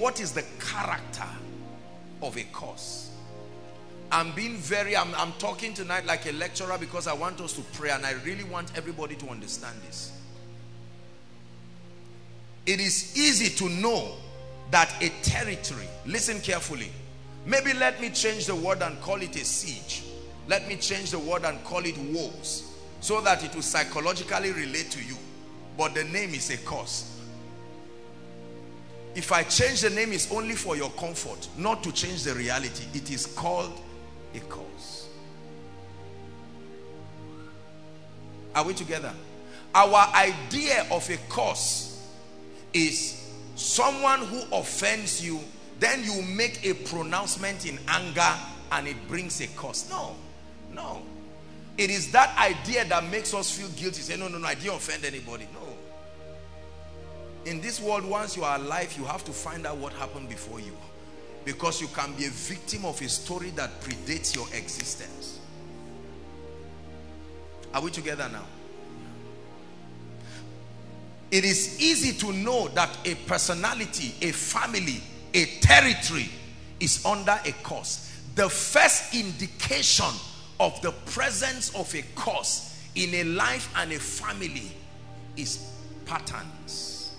What is the character of a course? I'm talking tonight like a lecturer because I want us to pray, and I really want everybody to understand this. It is easy to know that a territory, listen carefully, maybe let me change the word and call it a siege. Let me change the word and call it wars, so that it will psychologically relate to you. But the name is a course. If I change the name, it's only for your comfort, not to change the reality. It is called a course. Are we together? Our idea of a course is someone who offends you, then you make a pronouncement in anger and it brings a course. No, no. It is that idea that makes us feel guilty. Say, no, no, no, I didn't offend anybody. No. In this world, once you are alive, you have to find out what happened before you, because you can be a victim of a story that predates your existence. Are we together now? It is easy to know that a personality, a family, a territory is under a curse. The first indication of the presence of a curse in a life and a family is patterns.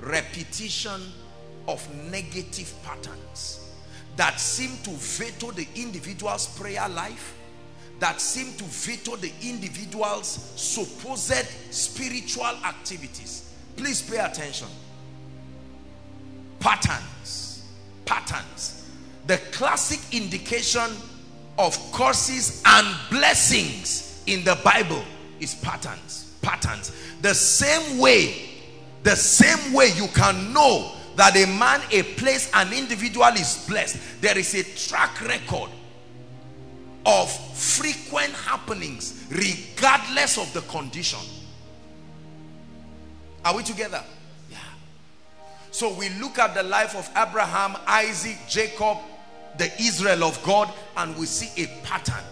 Repetition of negative patterns that seem to veto the individual's prayer life, that seem to veto the individual's supposed spiritual activities. Please pay attention. Patterns. Patterns. The classic indication of curses and blessings in the Bible is patterns. Patterns. The same way you can know that a man, a place, an individual is blessed, there is a track record of frequent happenings regardless of the condition. Are we together? Yeah. So we look at the life of Abraham, Isaac, Jacob, the Israel of God, and we see a pattern.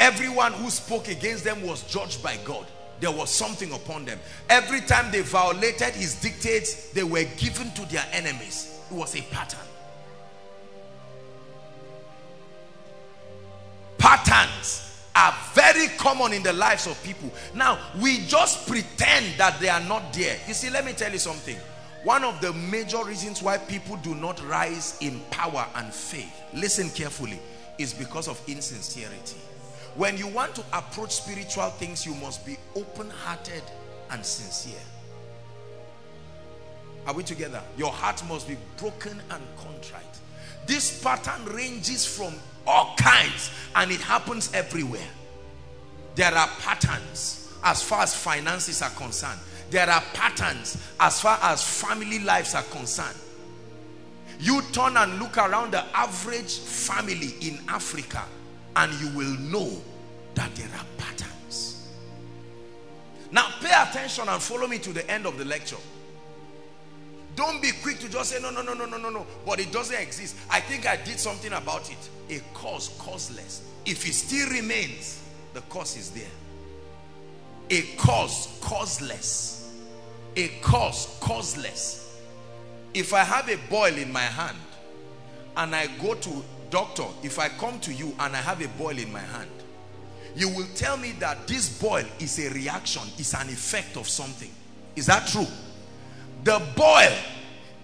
Everyone who spoke against them was judged by God. There was something upon them. Every time they violated his dictates, they were given to their enemies. It was a pattern. Patterns are very common in the lives of people. Now, we just pretend that they are not there. You see, let me tell you something. One of the major reasons why people do not rise in power and faith, listen carefully, is because of insincerity. When you want to approach spiritual things, you must be open-hearted and sincere. Are we together? Your heart must be broken and contrite. This pattern ranges from all kinds, and it happens everywhere. There are patterns as far as finances are concerned. There are patterns as far as family lives are concerned. You turn and look around the average family in Africa, and you will know that there are patterns. Now pay attention and follow me to the end of the lecture. Don't be quick to just say, no, no, no, no, no, no, no, but it doesn't exist. I think I did something about it. A cause, causeless. If it still remains, the cause is there. A cause, causeless. A cause, causeless. If I have a boil in my hand and I go to doctor, if I come to you and I have a boil in my hand, you will tell me that this boil is a reaction, is an effect of something. Is that true? The boil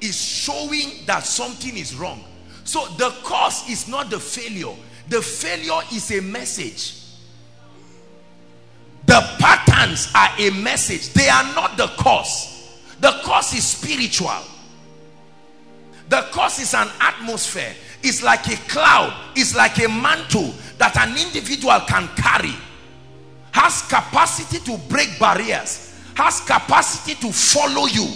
is showing that something is wrong. So the cause is not the failure. The failure is a message. The patterns are a message. They are not the cause. The cause is spiritual. The cause is an atmosphere. It's like a cloud. It's like a mantle that an individual can carry. Has capacity to break barriers. Has capacity to follow you.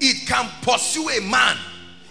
It can pursue a man.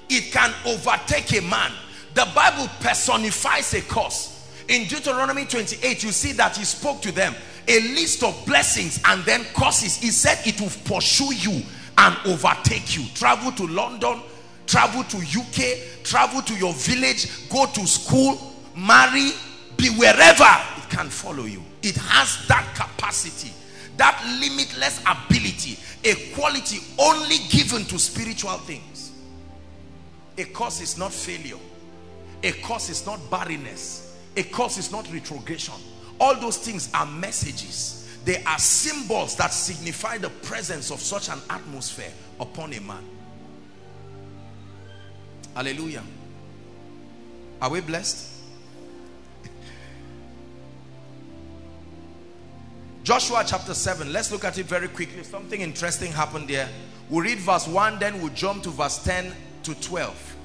It can overtake a man. The Bible personifies a cause. In Deuteronomy 28, you see that he spoke to them. a list of blessings and then curses. He said it will pursue you and overtake you. Travel to London, travel to UK, travel to your village, go to school, marry, be wherever, it can follow you. It has that capacity, that limitless ability, a quality only given to spiritual things. A curse is not failure. A curse is not barrenness. A curse is not retrogression. All those things are messages. They are symbols that signify the presence of such an atmosphere upon a man. Hallelujah. Are we blessed? Joshua chapter 7, let's look at it very quickly. Something interesting happened there. We'll read verse 1, then we'll jump to verse 10 to 12.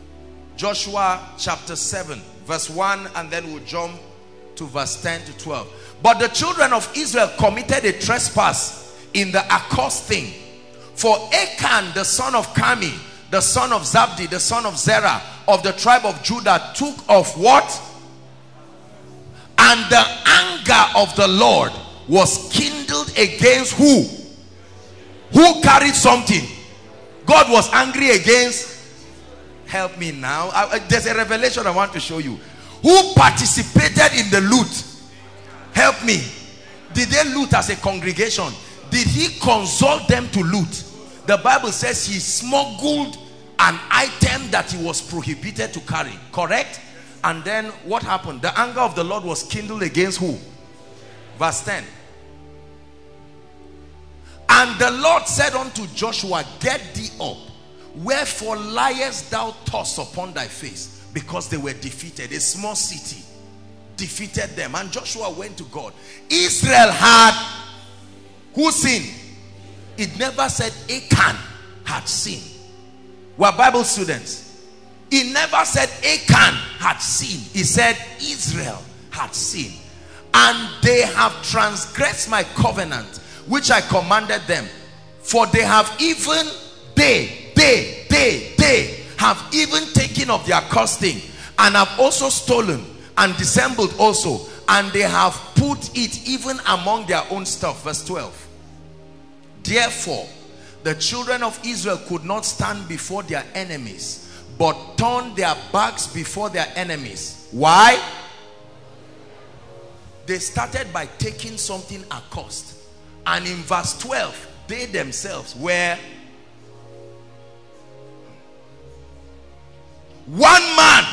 Joshua chapter 7, verse 1, and then we'll jump to verse 10 to 12. But the children of Israel committed a trespass in the accursed thing. For Achan, the son of Carmi, the son of Zabdi, the son of Zerah, of the tribe of Judah, took of what? And the anger of the Lord was kindled against who? Who carried something? God was angry against. Help me now. There's a revelation I want to show you. Who participated in the loot? Help me. Did they loot as a congregation? Did he consult them to loot? The Bible says he smuggled an item that he was prohibited to carry. Correct? And then what happened? The anger of the Lord was kindled against who? Verse 10. And the Lord said unto Joshua, get thee up. Wherefore liest thou thus upon thy face? Because they were defeated. A small city defeated them. And Joshua went to God. Israel had who sinned? It never said Achan had sinned. We're Bible students. It never said Achan had sinned. It said Israel had sinned. And they have transgressed my covenant, which I commanded them. For they have even, they have even taken of their costing, and have also stolen, and dissembled also. And they have put it even among their own stuff. Verse 12. Therefore, the children of Israel could not stand before their enemies, but turned their backs before their enemies. Why? They started by taking something accursed, and in verse 12 they themselves were one man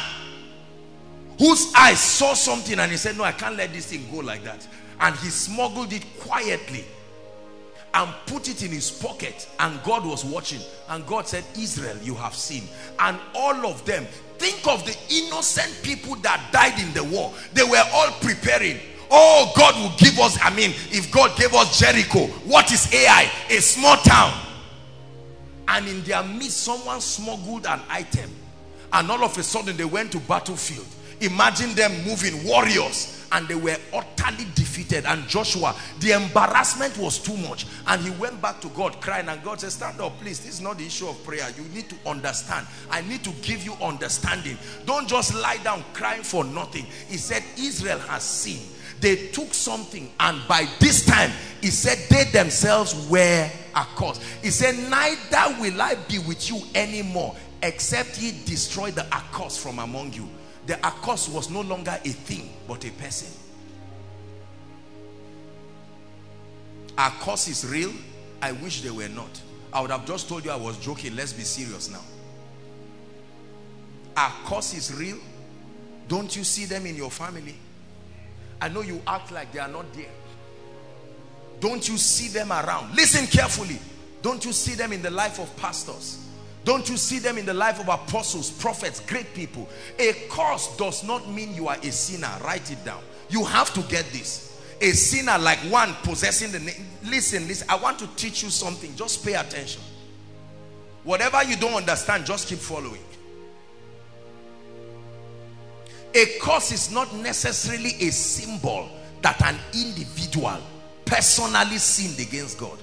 whose eyes saw something and he said, no, I can't let this thing go like that, and he smuggled it quietly and put it in his pocket, and God was watching, and God said, Israel, you have sinned. And all of them, think of the innocent people that died in the war. They were all preparing. Oh, God will give us, I mean, if God gave us Jericho, what is Ai? A small town. And in their midst, someone smuggled an item. And all of a sudden, they went to battlefield. Imagine them moving, warriors. And they were utterly defeated. And Joshua, the embarrassment was too much. And he went back to God crying. And God said, stand up, please. This is not the issue of prayer. You need to understand. I need to give you understanding. Don't just lie down crying for nothing. He said, Israel has sinned. They took something, and by this time, he said, they themselves were accursed. He said, neither will I be with you anymore, except ye destroy the accursed from among you. The accursed was no longer a thing, but a person. Accursed is real. I wish they were not. I would have just told you I was joking. Let's be serious now. Accursed is real. Don't you see them in your family? I know you act like they are not there. Don't you see them around? Listen carefully. Don't you see them in the life of pastors? Don't you see them in the life of apostles, prophets, great people? A curse does not mean you are a sinner. Write it down. You have to get this. A sinner, like one possessing the name. Listen, listen. I want to teach you something. Just pay attention. Whatever you don't understand, just keep following. A curse is not necessarily a symbol that an individual personally sinned against God.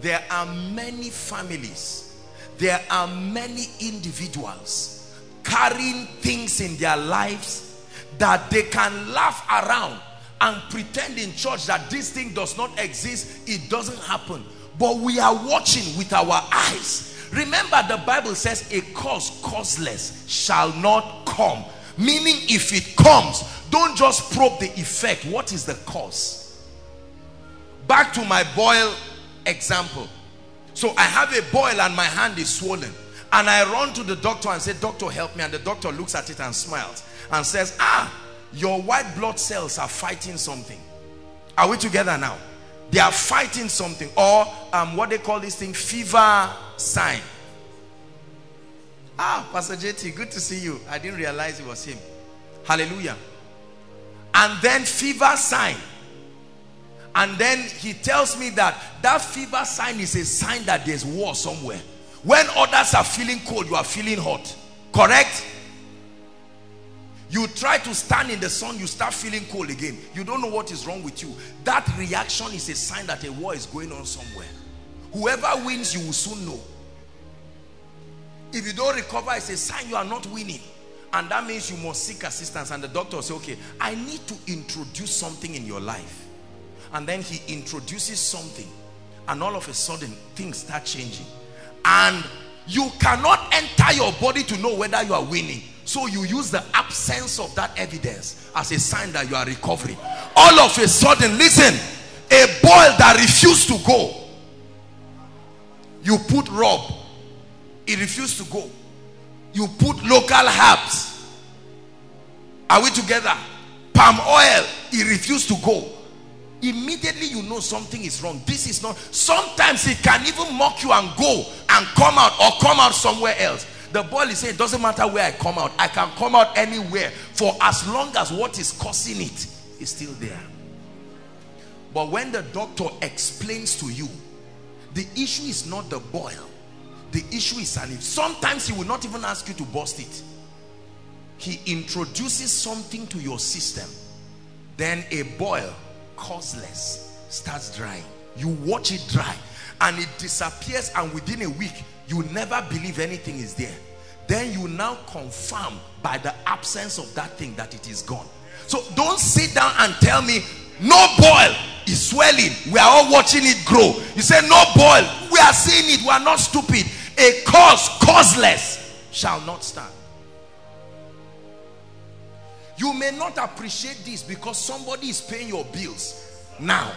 There are many families, there are many individuals carrying things in their lives that they can laugh around and pretend in church that this thing does not exist, it doesn't happen. But we are watching with our eyes. Remember, the Bible says a cause causeless shall not come. Meaning, if it comes, don't just probe the effect. What is the cause? Back to my boil example. So I have a boil and my hand is swollen. And I run to the doctor and say, "Doctor, help me." And the doctor looks at it and smiles and says, "Your white blood cells are fighting something." Are we together now? They are fighting something, or what they call this thing, fever sign. Pastor JT, good to see you. I didn't realize it was him. Hallelujah. And then fever sign. And then he tells me that fever sign is a sign that there's war somewhere. When others are feeling cold, you are feeling hot. Correct? You try to stand in the sun, you start feeling cold again. You don't know what is wrong with you. That reaction is a sign that a war is going on somewhere. Whoever wins, you will soon know. If you don't recover, it's a sign you are not winning. And that means you must seek assistance. And the doctor will say, "Okay, I need to introduce something in your life." And then he introduces something. And all of a sudden, things start changing. And you cannot enter your body to know whether you are winning. So you use the absence of that evidence as a sign that you are recovering. All of a sudden, listen, a boil that refused to go, you put rub, it refused to go. You put local herbs. Are we together? Palm oil, it refused to go. Immediately you know something is wrong. This is not. Sometimes it can even mock you and go and come out, or come out somewhere else. The boil is saying, it doesn't matter where I come out. I can come out anywhere, for as long as what is causing it is still there. But when the doctor explains to you, the issue is not the boil. The issue is an issue. Sometimes he will not even ask you to bust it. He introduces something to your system. Then a boil, causeless, starts drying. You watch it dry. And it disappears, and within a week, you never believe anything is there. Then you now confirm by the absence of that thing that it is gone. So don't sit down and tell me, "No boil is swelling. We are all watching it grow." You say, "No boil. We are seeing it. We are not stupid." A cause, causeless, shall not stand. You may not appreciate this because somebody is paying your bills now.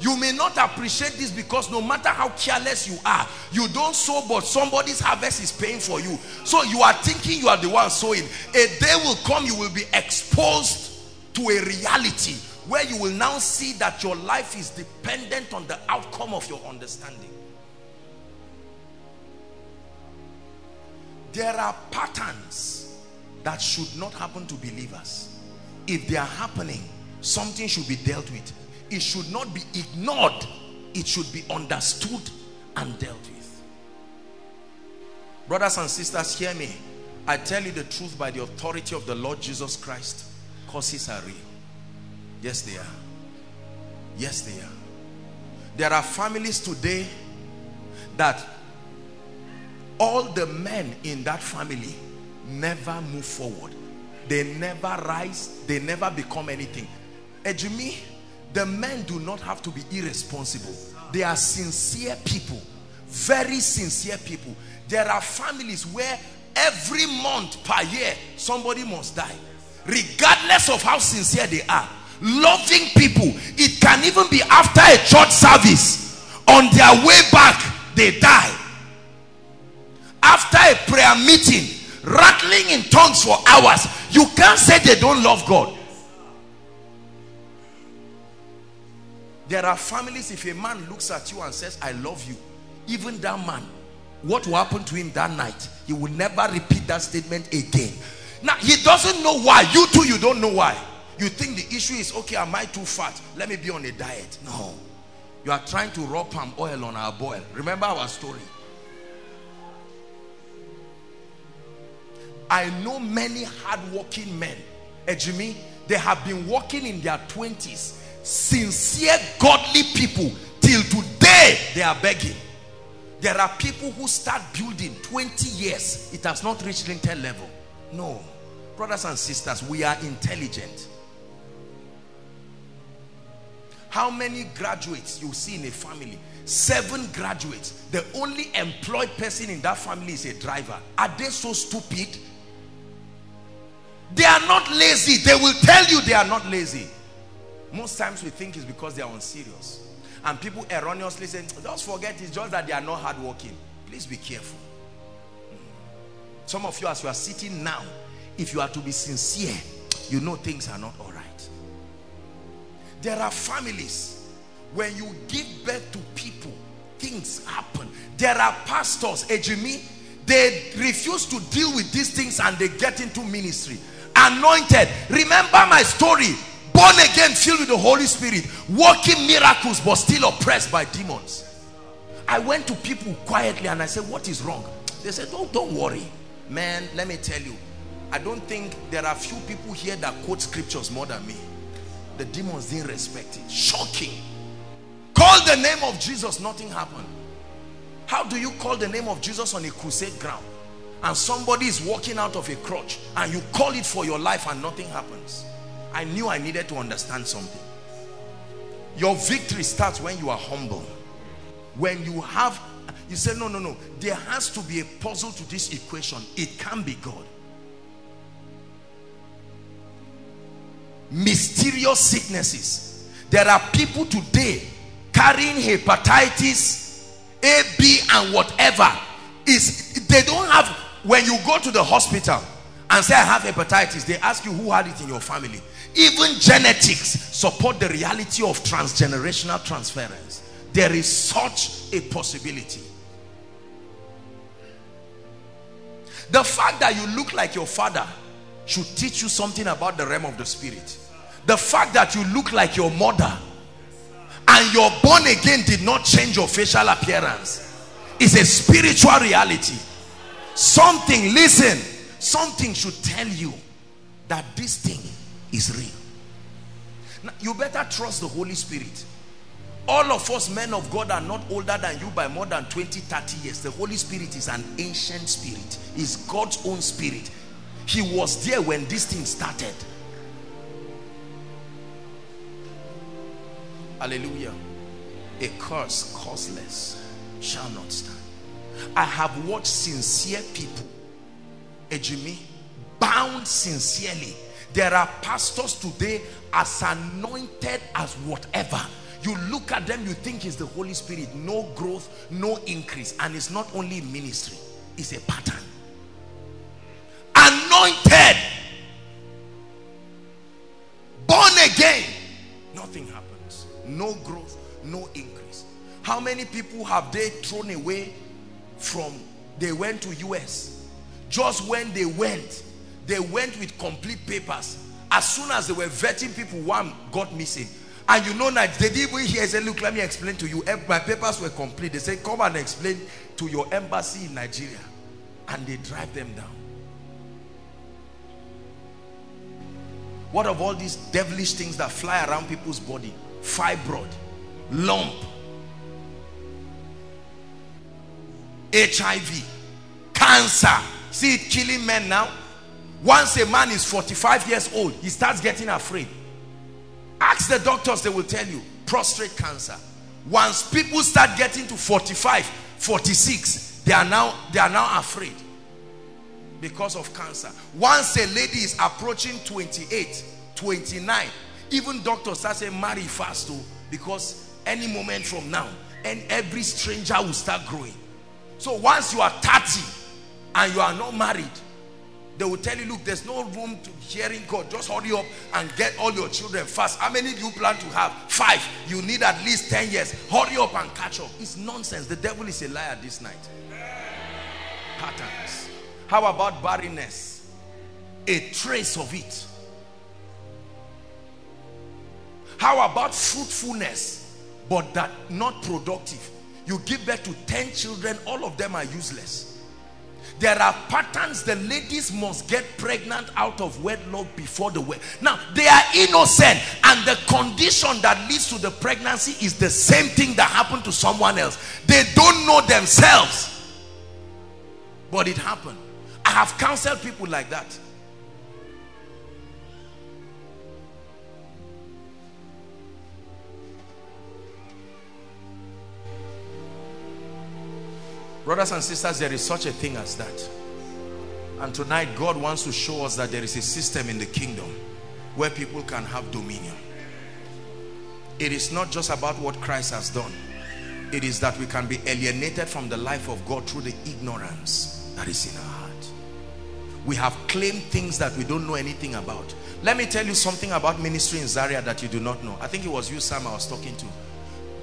You may not appreciate this because no matter how careless you are, you don't sow, but somebody's harvest is paying for you. So you are thinking you are the one sowing. A day will come, you will be exposed to a reality where you will now see that your life is dependent on the outcome of your understanding. There are patterns that should not happen to believers. If they are happening, something should be dealt with. It should not be ignored. It should be understood and dealt with. Brothers and sisters, hear me. I tell you the truth by the authority of the Lord Jesus Christ. Curses are real. Yes, they are. Yes, they are. There are families today that all the men in that family never move forward. They never rise. They never become anything. Ejimi, the men do not have to be irresponsible. They are sincere people. Very sincere people. There are families where every month per year, somebody must die. Regardless of how sincere they are. Loving people. It can even be after a church service. On their way back, they die. After a prayer meeting, rattling in tongues for hours. You can't say they don't love God. There are families, if a man looks at you and says, "I love you," even that man, what will happen to him that night? He will never repeat that statement again. Now, he doesn't know why. You too, you don't know why. You think the issue is, "Okay, am I too fat? Let me be on a diet." No. You are trying to rub palm oil on our boil. Remember our story. I know many hardworking men, Ejimi, they have been working in their 20s. Sincere, godly people, till today they are begging. There are people who start building 20 years, it has not reached lintel level. No, brothers and sisters, we are intelligent. How many graduates you see in a family? 7 graduates. The only employed person in that family is a driver. Are they so stupid? They are not lazy. They will tell you they are not lazy. Most times we think it's because they are unserious. And people erroneously say, just forget, it's just that they are not hardworking. Please be careful. Some of you, as you are sitting now, if you are to be sincere, you know things are not all right. There are families, when you give birth to people, things happen. There are pastors, Ejimi, they refuse to deal with these things and they get into ministry. Anointed. Remember my story. Born again, filled with the Holy Spirit, working miracles but still oppressed by demons. I went to people quietly and I said, what is wrong? They said, don't worry. Man, let me tell you, I don't think there are few people here that quote scriptures more than me. The demons didn't respect it. Shocking. Call the name of Jesus, nothing happened. How do you call the name of Jesus on a crusade ground and somebody is walking out of a crutch and you call it for your life and nothing happens? I knew I needed to understand something. Your victory starts when you are humble. When you have, you say, no, there has to be a puzzle to this equation. It can be God. Mysterious sicknesses. There are people today carrying hepatitis A, B and whatever. They don't have, when you go to the hospital and say I have hepatitis, they ask you who had it in your family. Even genetics support the reality of transgenerational transference. There is such a possibility. The fact that you look like your father should teach you something about the realm of the spirit. The fact that you look like your mother and you're born again did not change your facial appearance. It's a spiritual reality. Something, listen, something should tell you that this thing is real. Now, you better trust the Holy Spirit. All of us men of God are not older than you by more than 20, 30 years. The Holy Spirit is an ancient spirit. It's God's own spirit. He was there when this thing started. Hallelujah. A curse causeless shall not stand. I have watched sincere people, Ejimi, bound sincerely. There are pastors today as anointed as whatever. You look at them, you think it's the Holy Spirit. No growth, no increase. And it's not only ministry, it's a pattern. Anointed, born again, nothing happens. No growth, no increase. How many people have they thrown away from? They went to US. Just when they went with complete papers. As soon as they were vetting people, one got missing. And you know that they didn't even hear. He said, look, let me explain to you. My papers were complete. They said, come and explain to your embassy in Nigeria. And they drive them down. What of all these devilish things that fly around people's body? Fibroid, lump, HIV, cancer. See it killing men now. Once a man is 45 years old, he starts getting afraid. Ask the doctors, they will tell you. Prostate cancer. Once people start getting to 45, 46, they are now afraid. Because of cancer. Once a lady is approaching 28, 29, even doctors start saying marry fast too, because any moment from now, and every stranger will start growing. So once you are 30 and you are not married, they will tell you, look, there's no room to hearing God. Just hurry up and get all your children fast. How many do you plan to have? 5. You need at least 10 years. Hurry up and catch up. It's nonsense. The devil is a liar this night. Patterns. How about barrenness? A trace of it. How about fruitfulness, but that not productive? You give birth to 10 children, all of them are useless. There are patterns. The ladies must get pregnant out of wedlock before the wedding. Now, they are innocent, and the condition that leads to the pregnancy is the same thing that happened to someone else. They don't know themselves, but it happened. I have counseled people like that. Brothers and sisters, there is such a thing as that. And tonight God wants to show us that there is a system in the kingdom where people can have dominion. It is not just about what Christ has done. It is that we can be alienated from the life of God through the ignorance that is in our heart. We have claimed things that we don't know anything about. Let me tell you something about ministry in Zaria that you do not know. I think it was you, Sam, I was talking to.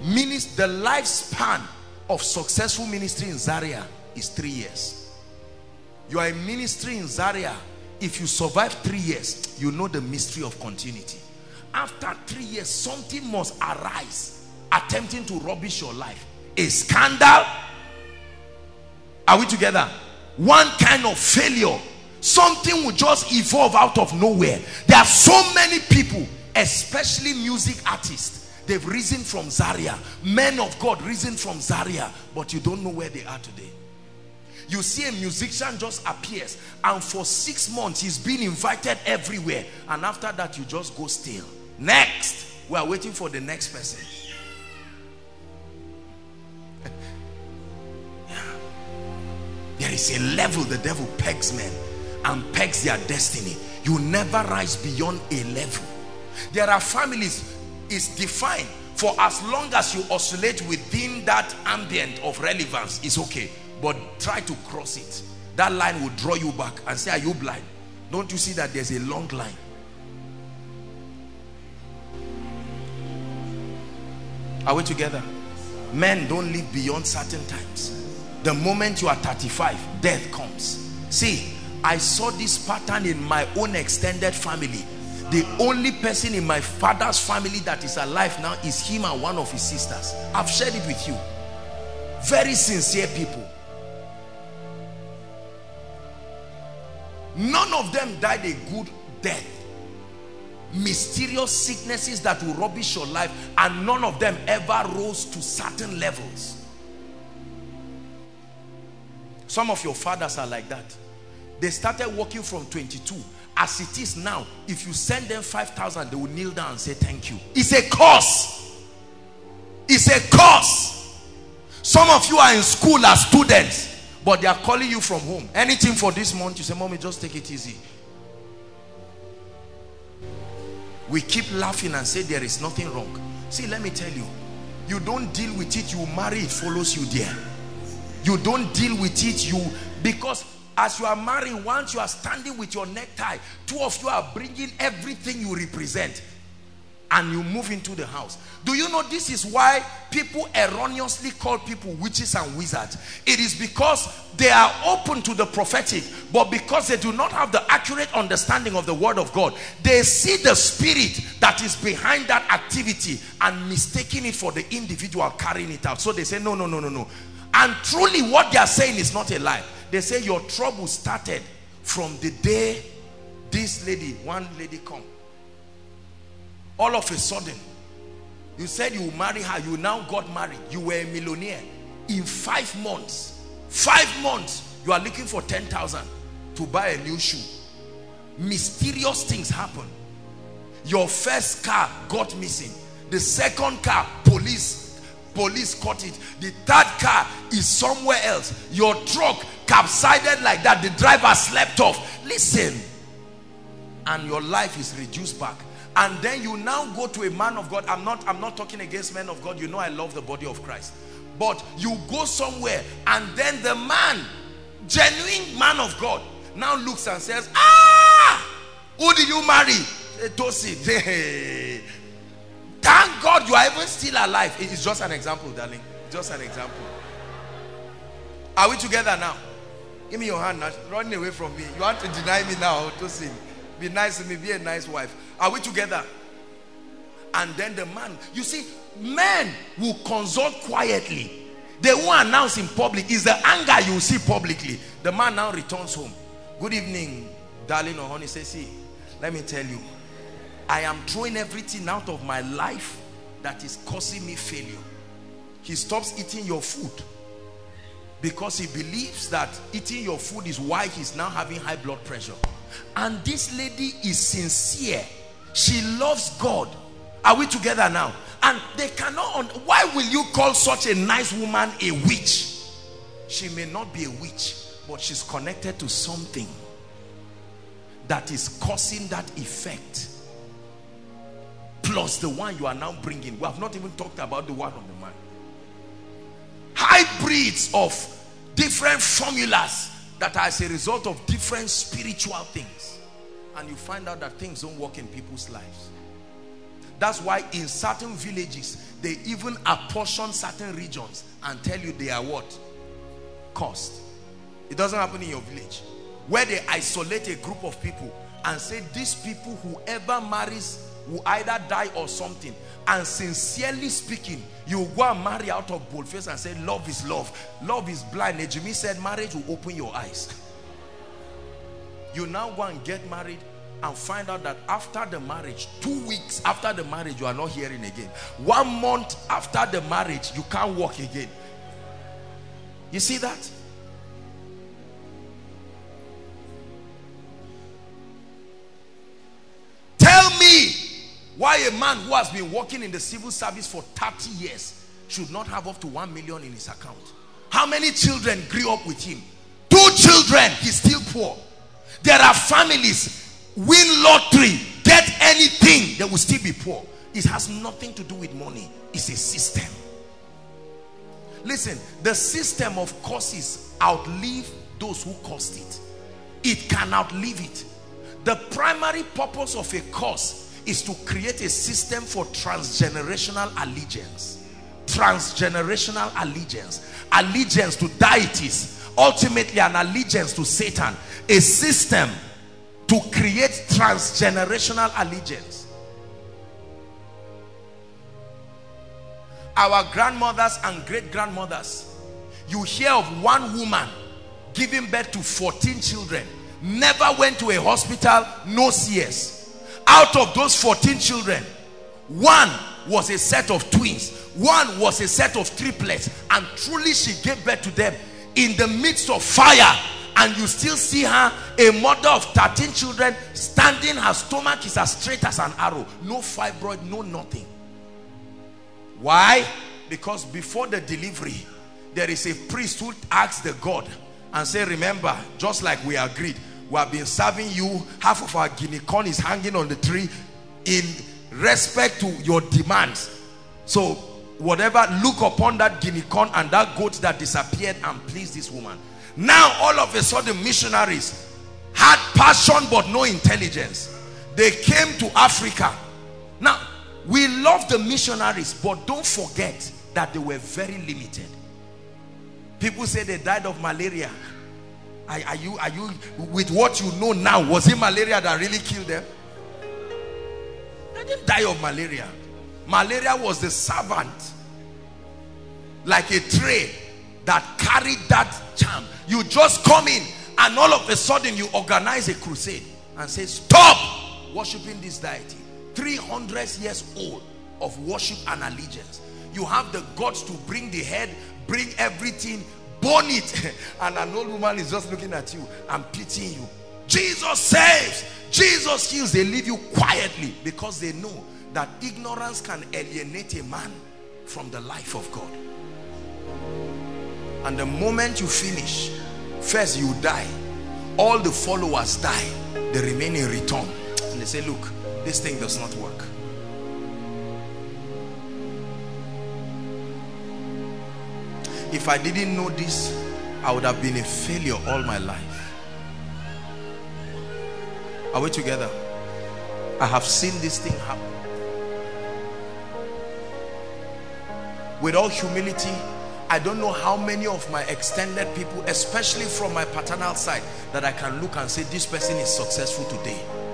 The lifespan of successful ministry in Zaria is 3 years. You are in ministry in Zaria. If you survive 3 years, you know the mystery of continuity. After 3 years, something must arise attempting to rubbish your life. A scandal. Are we together? One kind of failure. Something will just evolve out of nowhere. There are so many people, especially music artists. They've risen from Zaria. Men of God risen from Zaria, but you don't know where they are today. You see a musician just appears, and for 6 months he's been invited everywhere, and after that you just go stale. Next, we are waiting for the next person. Yeah. There is a level the devil pegs men and pegs their destiny. You never rise beyond a level. There are families, it's defined for as long as you oscillate within that ambient of relevance, it's okay. But try to cross it, that line will draw you back and say, are you blind? Don't you see that there's a long line? Are we together? Men don't live beyond certain times. The moment you are 35, death comes. See, I saw this pattern in my own extended family. The only person in my father's family that is alive now is him and one of his sisters. I've shared it with you. Very sincere people. None of them died a good death. Mysterious sicknesses that will rubbish your life, and none of them ever rose to certain levels. Some of your fathers are like that. They started working from 22. As it is now, if you send them 5,000, they will kneel down and say thank you. It's a curse. It's a curse. Some of you are in school as students, but they are calling you from home. Anything for this month? You say, mommy, just take it easy. We keep laughing and say there is nothing wrong. See, let me tell you, you don't deal with it, you marry, it follows you there. You don't deal with it, because as you are married, once you are standing with your necktie, two of you are bringing everything you represent, and you move into the house. Do you know this is why people erroneously call people witches and wizards? It is because they are open to the prophetic, but because they do not have the accurate understanding of the word of God, they see the spirit that is behind that activity and mistaking it for the individual carrying it out. So they say, no, no, no, no, no. And truly what they are saying is not a lie. They say your trouble started from the day this lady, one lady come. All of a sudden, you said you marry her, you now got married, you were a millionaire. In 5 months, 5 months, you are looking for 10,000 to buy a new shoe. Mysterious things happen. Your first car got missing. The second car, police caught it. The third car is somewhere else. Your truck capsized like that. The driver slept off. Listen. And your life is reduced back. And then you now go to a man of God. I'm not talking against men of God. You know I love the body of Christ. But you go somewhere, and then the man, genuine man of God, now looks and says, ah, who did you marry? Tosin. Thank God you are even still alive. It's just an example, darling. Just an example. Are we together now? Give me your hand now. Running away from me. You want to deny me now, Tosin. Be nice to me. Be a nice wife. Are we together? And then the man, you see, men will consult quietly. They won't announce in public. It's the anger you see publicly. The man now returns home. Good evening, darling or honey. Say, see, let me tell you, I am throwing everything out of my life that is causing me failure. He stops eating your food because he believes that eating your food is why he's now having high blood pressure. And this lady is sincere. She loves God. Are we together now? And they cannot. Why will you call such a nice woman a witch? She may not be a witch, but she's connected to something that is causing that effect. Plus the one you are now bringing. We have not even talked about the one of the man. Hybrids of different formulas that are as a result of different spiritual things. And you find out that things don't work in people's lives. That's why in certain villages, they even apportion certain regions and tell you they are what? Cursed. It doesn't happen in your village. Where they isolate a group of people and say these people, whoever marries will either die or something. And sincerely speaking, you go and marry out of boldface and say love is love. Love is blind. Ejimi said marriage will open your eyes. You now go and get married and find out that after the marriage, 2 weeks after the marriage, you are not hearing again. 1 month after the marriage, you can't walk again. You see that? Tell me why a man who has been working in the civil service for 30 years should not have up to 1 million in his account. How many children grew up with him? 2 children, he's still poor. There are families win lottery, get anything, they will still be poor. It has nothing to do with money. It's a system. Listen, the system of curses outlive those who caused it. It can outlive it. The primary purpose of a curse is to create a system for transgenerational allegiance. Transgenerational allegiance. Allegiance to deities. Ultimately an allegiance to Satan. A system to create transgenerational allegiance. Our grandmothers and great-grandmothers, you hear of one woman giving birth to 14 children, never went to a hospital, no CS. Out of those 14 children, one was a set of twins, one was a set of triplets, and truly she gave birth to them in the midst of fire. And you still see her, a mother of 13 children, standing, her stomach is as straight as an arrow. No fibroid, no nothing. Why? Because before the delivery, there is a priest who asks the God and say, remember, just like we agreed, we have been serving you, half of our guinea corn is hanging on the tree in respect to your demands. So whatever, look upon that guinea corn and that goat that disappeared and please this woman. Now all of a sudden missionaries had passion but no intelligence. They came to Africa. Now we love the missionaries, but don't forget that they were very limited. People say they died of malaria. Are you with what you know now, was it malaria that really killed them? They didn't die of malaria. Malaria was the servant, like a tray that carried that charm. You just come in and all of a sudden you organize a crusade and say stop worshiping this deity. 300 years old of worship and allegiance. You have the guts to bring the head, bring everything, burn it. And an old woman is just looking at you and pitying you. Jesus saves, Jesus heals. They leave you quietly because they know that ignorance can alienate a man from the life of God. And the moment you finish, first you die. All the followers die. The remaining return. And they say, look, this thing does not work. If I didn't know this, I would have been a failure all my life. Are we together? I have seen this thing happen. With all humility, I don't know how many of my extended people, especially from my paternal side, that I can look and say this person is successful today.